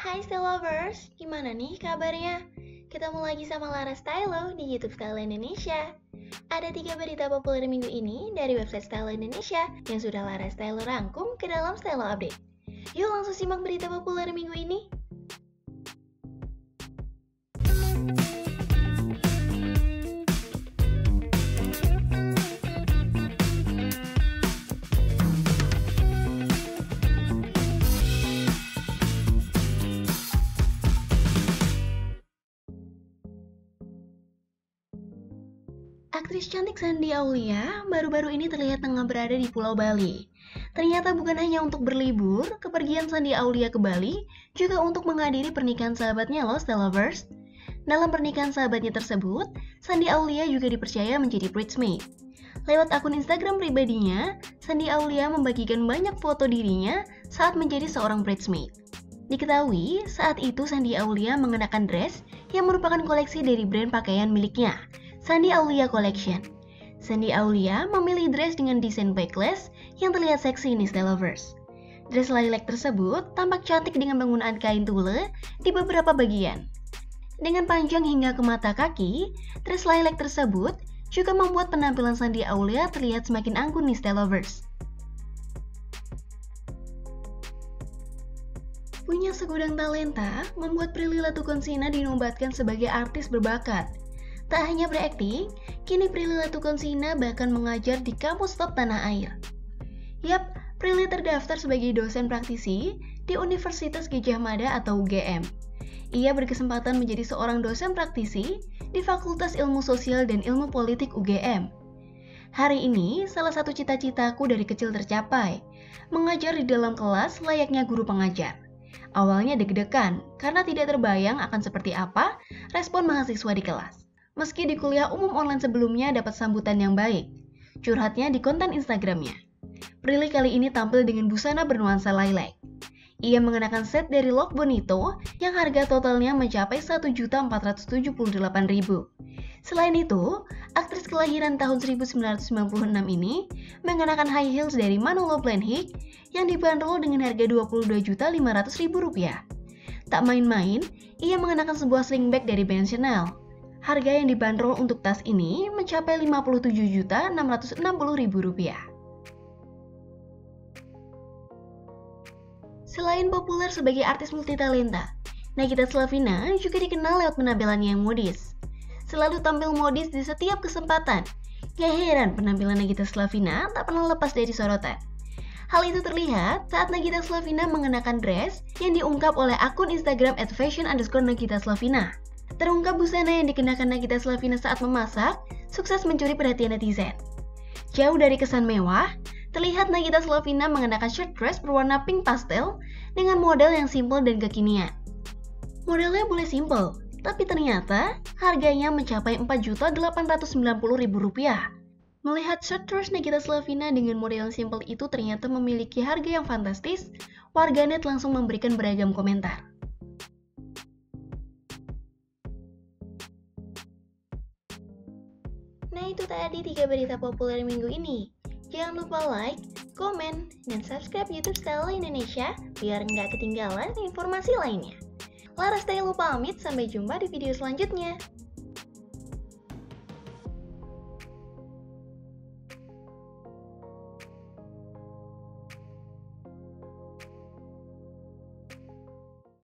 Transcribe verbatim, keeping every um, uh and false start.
Hai Stylo lovers, gimana nih kabarnya? Ketemu lagi sama Lara Stylo di YouTube Stylo Indonesia. Ada tiga berita populer minggu ini dari website Stylo Indonesia yang sudah Lara Stylo rangkum ke dalam Stylo Update. Yuk langsung simak berita populer minggu ini. Aktris cantik Shandy Aulia baru-baru ini terlihat tengah berada di Pulau Bali. Ternyata bukan hanya untuk berlibur, kepergian Shandy Aulia ke Bali juga untuk menghadiri pernikahan sahabatnya loh Stylo lovers. Dalam pernikahan sahabatnya tersebut, Shandy Aulia juga dipercaya menjadi bridesmaid. Lewat akun Instagram pribadinya, Shandy Aulia membagikan banyak foto dirinya saat menjadi seorang bridesmaid. Diketahui, saat itu Shandy Aulia mengenakan dress yang merupakan koleksi dari brand pakaian miliknya, Shandy Aulia Collection. Shandy Aulia memilih dress dengan desain backless yang terlihat seksi nih Stylo lovers. Dress lilac tersebut tampak cantik dengan penggunaan kain tule di beberapa bagian. Dengan panjang hingga ke mata kaki, dress lilac tersebut juga membuat penampilan Shandy Aulia terlihat semakin anggun nih Stylo lovers. Punya segudang talenta membuat Prilly Latuconsina dinobatkan sebagai artis berbakat. Tak hanya berakting, kini Prilly Latuconsina bahkan mengajar di kampus top tanah air. Yap, Prilly terdaftar sebagai dosen praktisi di Universitas Gajah Mada atau U G M. Ia berkesempatan menjadi seorang dosen praktisi di Fakultas Ilmu Sosial dan Ilmu Politik U G M. Hari ini, salah satu cita-citaku dari kecil tercapai, mengajar di dalam kelas layaknya guru pengajar. Awalnya deg-degan, karena tidak terbayang akan seperti apa respon mahasiswa di kelas. Meski di kuliah umum online sebelumnya dapat sambutan yang baik, curhatnya di konten Instagramnya. Prilly kali ini tampil dengan busana bernuansa lilac. Ia mengenakan set dari Love Bonito yang harga totalnya mencapai satu juta empat ratus tujuh puluh delapan ribu. Selain itu, aktris kelahiran tahun seribu sembilan ratus sembilan puluh enam ini mengenakan high heels dari Manolo Blahnik yang dibanderol dengan harga dua puluh dua juta lima ratus ribu rupiah. Tak main-main, ia mengenakan sebuah sling bag dari Ben Chanel. Harga yang dibanderol untuk tas ini mencapai lima puluh tujuh juta enam ratus enam puluh ribu rupiah. Selain populer sebagai artis multitalenta, Nagita Slavina juga dikenal lewat penampilannya yang modis. Selalu tampil modis di setiap kesempatan. Gak heran penampilan Nagita Slavina tak pernah lepas dari sorotan. Hal itu terlihat saat Nagita Slavina mengenakan dress yang diungkap oleh akun Instagram at fashion underscore Nagita Slavina. Terungkap busana yang dikenakan Nagita Slavina saat memasak sukses mencuri perhatian netizen. Jauh dari kesan mewah, terlihat Nagita Slavina mengenakan shirt dress berwarna pink pastel dengan model yang simpel dan kekinian. Modelnya boleh simpel, tapi ternyata harganya mencapai empat juta delapan ratus sembilan puluh ribu rupiah. Melihat shirt dress Nagita Slavina dengan model yang simpel itu ternyata memiliki harga yang fantastis, warganet langsung memberikan beragam komentar. Nah itu tadi tiga berita populer minggu ini. Jangan lupa like, komen, dan subscribe YouTube Stylo Indonesia biar nggak ketinggalan informasi lainnya. Lara Stylo pamit, sampai jumpa di video selanjutnya.